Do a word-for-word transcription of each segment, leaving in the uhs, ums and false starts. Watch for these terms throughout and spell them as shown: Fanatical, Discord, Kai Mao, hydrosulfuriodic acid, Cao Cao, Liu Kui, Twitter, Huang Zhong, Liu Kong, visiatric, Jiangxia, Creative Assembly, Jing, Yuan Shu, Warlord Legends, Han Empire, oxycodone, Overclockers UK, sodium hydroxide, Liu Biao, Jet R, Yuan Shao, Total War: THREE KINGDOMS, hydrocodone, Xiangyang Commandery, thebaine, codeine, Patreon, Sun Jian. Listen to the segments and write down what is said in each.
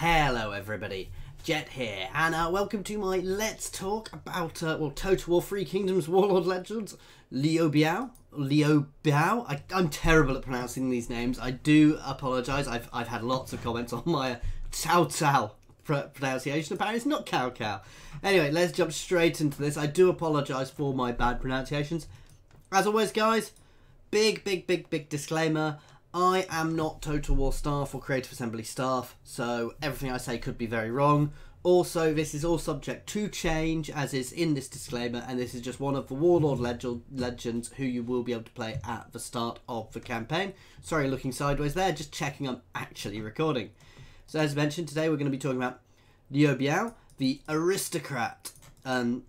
Hello everybody, Jet here, and uh, welcome to my Let's Talk About uh, well, Total War: Three Kingdoms, Warlord Legends, Liu Biao, Liu Biao. I, I'm terrible at pronouncing these names. I do apologise. I've I've had lots of comments on my uh, Cao Cao pr pronunciation. Apparently, it's not Cao Cao. Anyway, let's jump straight into this. I do apologise for my bad pronunciations. As always, guys, big big big big disclaimer. I am not Total War staff or Creative Assembly staff, so everything I say could be very wrong. Also, this is all subject to change, as is in this disclaimer, and this is just one of the Warlord Legends who you will be able to play at the start of the campaign. Sorry, looking sideways there, just checking I'm actually recording. So as mentioned, today we're going to be talking about Liu Biao, the aristocrat. Um,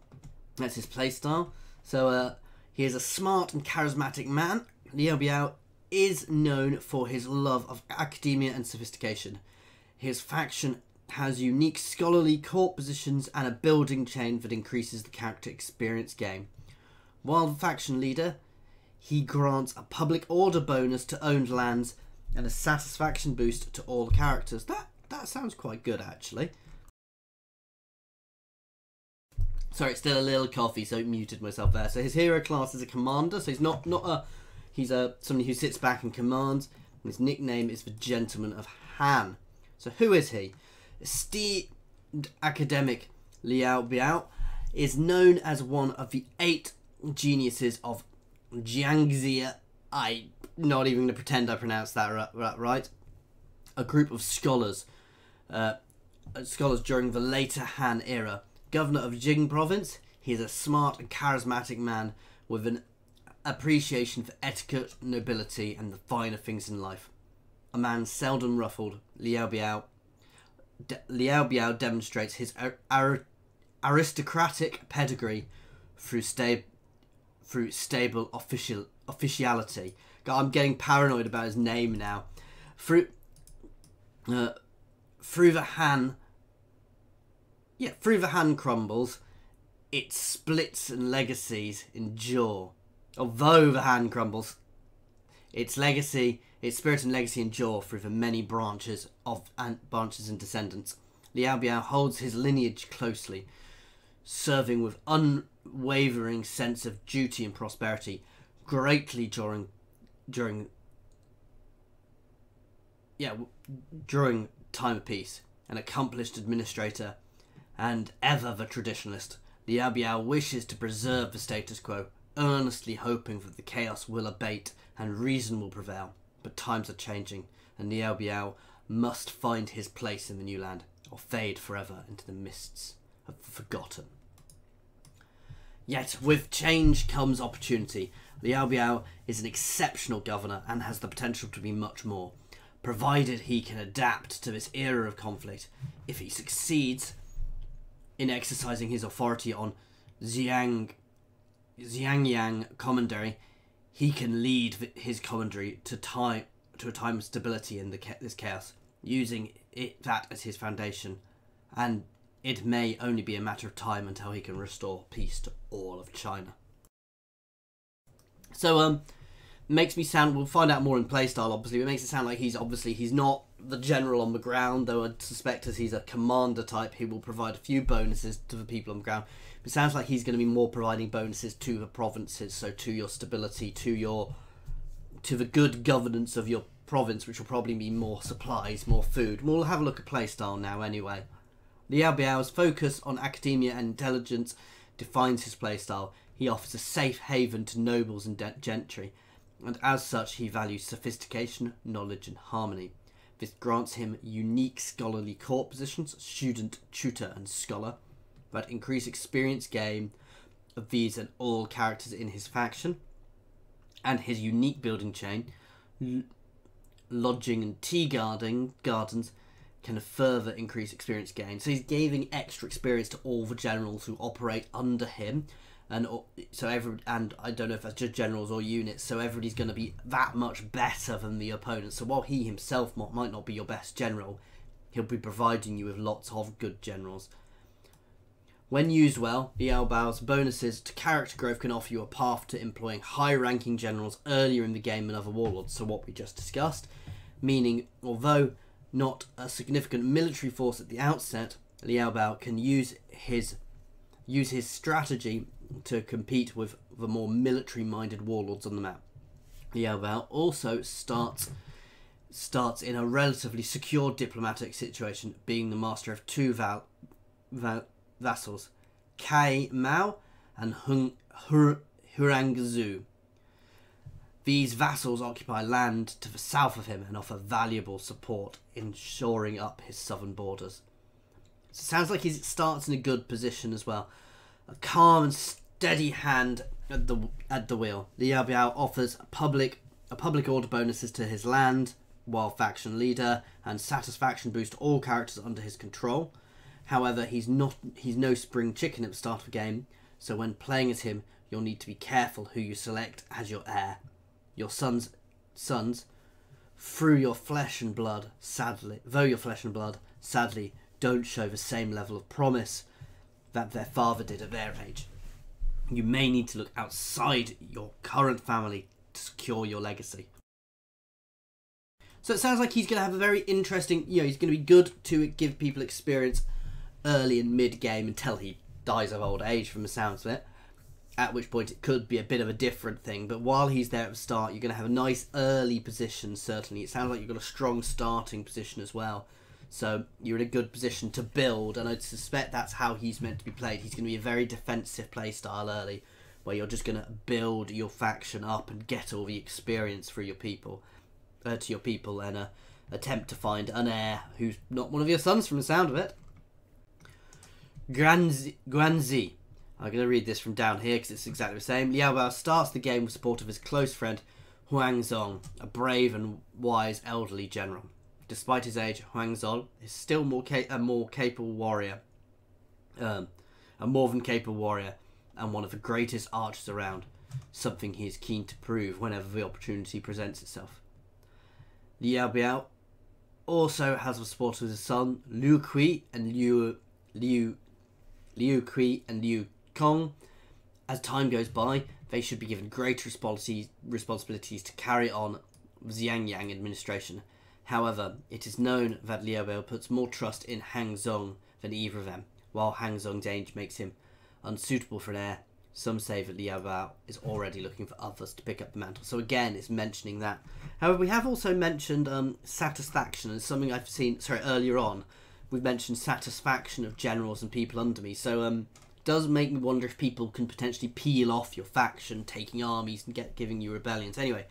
that's his playstyle. So uh, he is a smart and charismatic man. Liu Biao is known for his love of academia and sophistication. His faction has unique scholarly court positions and a building chain that increases the character experience game. While the faction leader, he grants a public order bonus to owned lands and a satisfaction boost to all characters. That that sounds quite good, actually. Sorry, it's still a little coffee, so I muted myself there. So his hero class is a commander, so he's not, not a... He's uh, somebody who sits back and commands. And his nickname is the Gentleman of Han. So who is he? Esteemed academic Liu Biao is known as one of the eight geniuses of Jiangxia. I'm not even going to pretend I pronounced that right. A group of scholars. Uh, scholars during the later Han era. Governor of Jing province. He is a smart and charismatic man with an appreciation for etiquette, nobility, and the finer things in life. A man seldom ruffled, Liu Biao, De Liu Biao demonstrates his ar ar aristocratic pedigree through, sta through stable official officiality. God, I'm getting paranoid about his name now. Through, uh, through the Han, yeah, through the Han crumbles, its splits and legacies endure. Although the Han crumbles, its legacy, its spirit and legacy endure through the many branches of and branches and descendants. Liu Biao holds his lineage closely, serving with unwavering sense of duty and prosperity, greatly during, during, yeah, during time of peace. An accomplished administrator, and ever the traditionalist, Liu Biao wishes to preserve the status quo, earnestly hoping that the chaos will abate and reason will prevail. But times are changing, and Liu Biao must find his place in the new land, or fade forever into the mists of the forgotten. Yet with change comes opportunity. Liu Biao is an exceptional governor and has the potential to be much more, provided he can adapt to this era of conflict. If he succeeds in exercising his authority on Xiangyang Xiangyang Commandery, he can lead his commandery to time to a time of stability in the this chaos, using it that as his foundation, and it may only be a matter of time until he can restore peace to all of China. So um, makes me sound. We'll find out more in playstyle, obviously. But it makes it sound like he's obviously he's not the general on the ground, though I suspect as he's a commander type, he will provide a few bonuses to the people on the ground. It sounds like he's going to be more providing bonuses to the provinces, so to your stability, to your, to the good governance of your province, which will probably mean more supplies, more food. We'll have a look at playstyle now anyway. Liu Biao's focus on academia and intelligence defines his playstyle. He offers a safe haven to nobles and gentry, and as such he values sophistication, knowledge and harmony. This grants him unique scholarly court positions, student, tutor and scholar, but increase experience gain of these and all characters in his faction, and his unique building chain, L lodging and tea guarding gardens can further increase experience gain. So he's giving extra experience to all the generals who operate under him, and so every and I don't know if that's just generals or units. So everybody's going to be that much better than the opponent. So while he himself might not be your best general, he'll be providing you with lots of good generals. When used well, Liu Biao's bonuses to character growth can offer you a path to employing high-ranking generals earlier in the game than other warlords, so what we just discussed, meaning although not a significant military force at the outset, Liu Biao can use his use his strategy to compete with the more military-minded warlords on the map. Liu Biao also starts starts in a relatively secure diplomatic situation, being the master of two val, val, vassals, Kai Mao and Hung, Hur, Hurangzu. These vassals occupy land to the south of him and offer valuable support in shoring up his southern borders. So it sounds like he starts in a good position as well. A calm and steady hand at the at the wheel. Liu Biao offers a public a public order bonuses to his land, while faction leader and satisfaction boost all characters under his control. However, he's not he's no spring chicken at the start of the game, so when playing as him, you'll need to be careful who you select as your heir. Your sons, sons, through your flesh and blood, sadly, though your flesh and blood, sadly, don't show the same level of promise that their father did at their age. You may need to look outside your current family to secure your legacy. So it sounds like he's going to have a very interesting, you know, he's going to be good to give people experience early and mid-game until he dies of old age from the sounds of it. At which point it could be a bit of a different thing. But while he's there at the start, you're going to have a nice early position, certainly. It sounds like you've got a strong starting position as well. So you're in a good position to build, and I suspect that's how he's meant to be played. He's going to be a very defensive playstyle early, where you're just going to build your faction up and get all the experience through your people, uh, to your people, and uh, attempt to find an heir who's not one of your sons from the sound of it. Guanzi. Guanzi. I'm going to read this from down here because it's exactly the same. Liu Biao starts the game with support of his close friend Huang Zhong, a brave and wise elderly general. Despite his age, Huang Zhong is still more ca a more capable warrior, um, a more than capable warrior, and one of the greatest archers around. Something he is keen to prove whenever the opportunity presents itself. Liu Biao also has the support of his son Liu Kui and Liu Liu Liu Kui and Liu Kong. As time goes by, they should be given greater responsibilities to carry on the Xiangyang administration. However, it is known that Liu Biao puts more trust in Huang Zhong than either of them. While Huang Zhong's age makes him unsuitable for an heir, some say that Liu Biao is already looking for others to pick up the mantle. So again, it's mentioning that. However, we have also mentioned um, satisfaction, as something I've seen sorry earlier on. We've mentioned satisfaction of generals and people under me. So um, it does make me wonder if people can potentially peel off your faction, taking armies and get giving you rebellions. Anyway,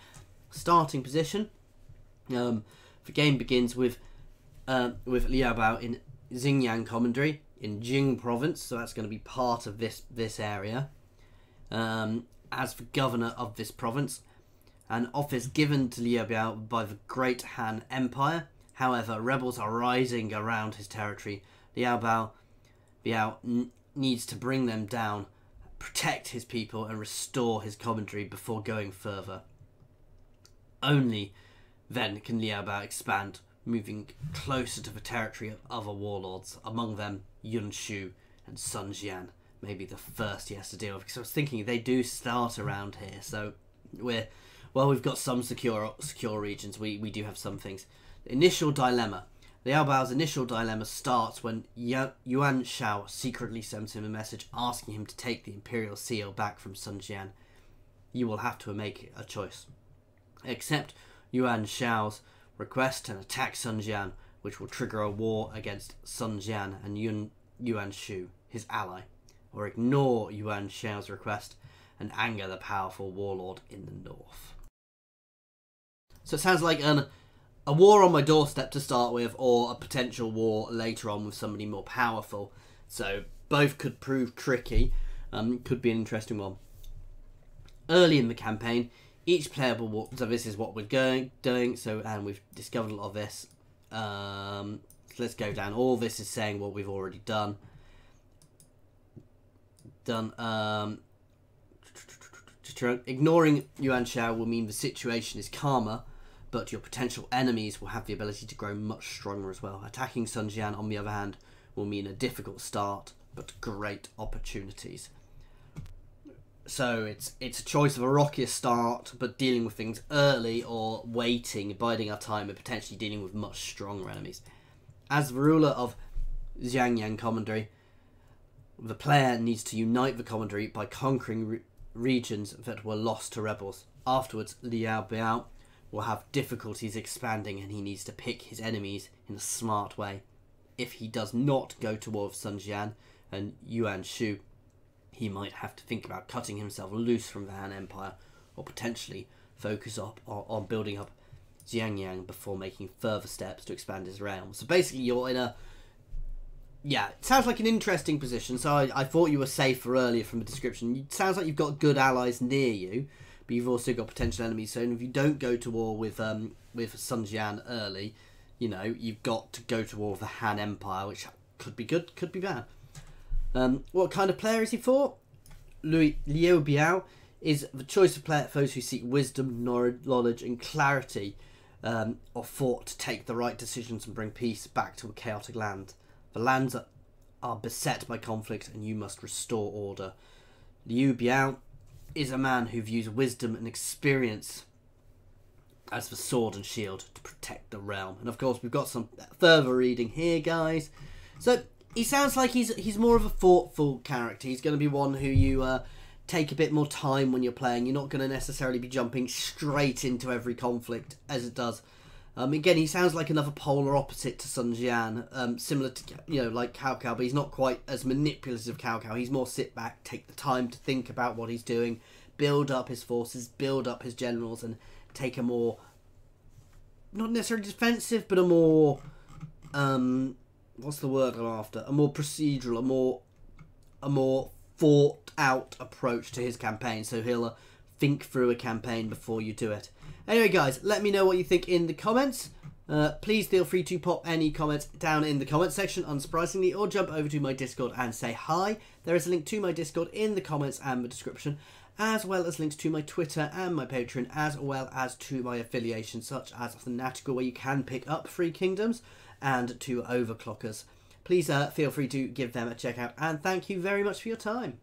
starting position. Um, the game begins with uh, with Liu Biao in Xiangyang Commandery in Jing province. So that's going to be part of this, this area. Um, as the governor of this province, an office given to Liu Biao by the Great Han Empire. However, rebels are rising around his territory. Liu Biao, Biao needs to bring them down, protect his people, and restore his commandery before going further. Only then can Liu Biao expand, moving closer to the territory of other warlords, among them Yuan Shu and Sun Jian. Maybe the first he has to deal with, because I was thinking they do start around here. So we're, well, we've got some secure secure regions. We we do have some things. Initial dilemma. Liu Biao's initial dilemma starts when Yuan Shao secretly sends him a message asking him to take the imperial seal back from Sun Jian. You will have to make a choice. Accept Yuan Shao's request and attack Sun Jian, which will trigger a war against Sun Jian and Yuan, Yuan Shu, his ally. Or ignore Yuan Shao's request and anger the powerful warlord in the north. So it sounds like an A war on my doorstep to start with, or a potential war later on with somebody more powerful. So both could prove tricky. Um, could be an interesting one. Early in the campaign, each player will walk, so this is what we're going doing. So and we've discovered a lot of this. Um, so let's go down. All this is saying what we've already done. Done. Um, ignoring Yuan Shao will mean the situation is calmer, but your potential enemies will have the ability to grow much stronger as well. Attacking Sun Jian, on the other hand, will mean a difficult start, but great opportunities. So it's it's a choice of a rockier start, but dealing with things early, or waiting, biding our time, and potentially dealing with much stronger enemies. As the ruler of Xiangyang Commandery, the player needs to unite the Commandery by conquering re regions that were lost to rebels. Afterwards, Liu Biao will have difficulties expanding, and he needs to pick his enemies in a smart way. If he does not go to war with Sun Jian and Yuan Shu, he might have to think about cutting himself loose from the Han Empire, or potentially focus up on, on building up Xiangyang before making further steps to expand his realm. So basically you're in a... yeah, it sounds like an interesting position, so I, I thought you were safer earlier from the description. It sounds like you've got good allies near you, but you've also got potential enemies, so if you don't go to war with, um, with Sun Jian early, you know, you've got to go to war with the Han Empire, which could be good, could be bad. Um, what kind of player is he for? Liu Biao is the choice of player for those who seek wisdom, knowledge and clarity um, or fought to take the right decisions and bring peace back to a chaotic land. The lands are beset by conflict and you must restore order. Liu Biao is a man who views wisdom and experience as the sword and shield to protect the realm. And of course we've got some further reading here, guys. So... he sounds like he's he's more of a thoughtful character. He's going to be one who you uh, take a bit more time when you're playing. You're not going to necessarily be jumping straight into every conflict as it does. Um, again, he sounds like another polar opposite to Sun Jian, um, similar to, you know, like Cao Cao, but he's not quite as manipulative as Cao Cao. He's more sit back, take the time to think about what he's doing, build up his forces, build up his generals, and take a more, not necessarily defensive, but a more... Um, what's the word I'm after? A more procedural, a more a more thought-out approach to his campaign. So he'll uh, think through a campaign before you do it. Anyway, guys, let me know what you think in the comments. Uh, please feel free to pop any comments down in the comment section, unsurprisingly, or jump over to my Discord and say hi. There is a link to my Discord in the comments and the description, as well as links to my Twitter and my Patreon, as well as to my affiliations, such as Fanatical, where you can pick up Three Kingdoms, and to Overclockers. Please uh, feel free to give them a check out, and thank you very much for your time.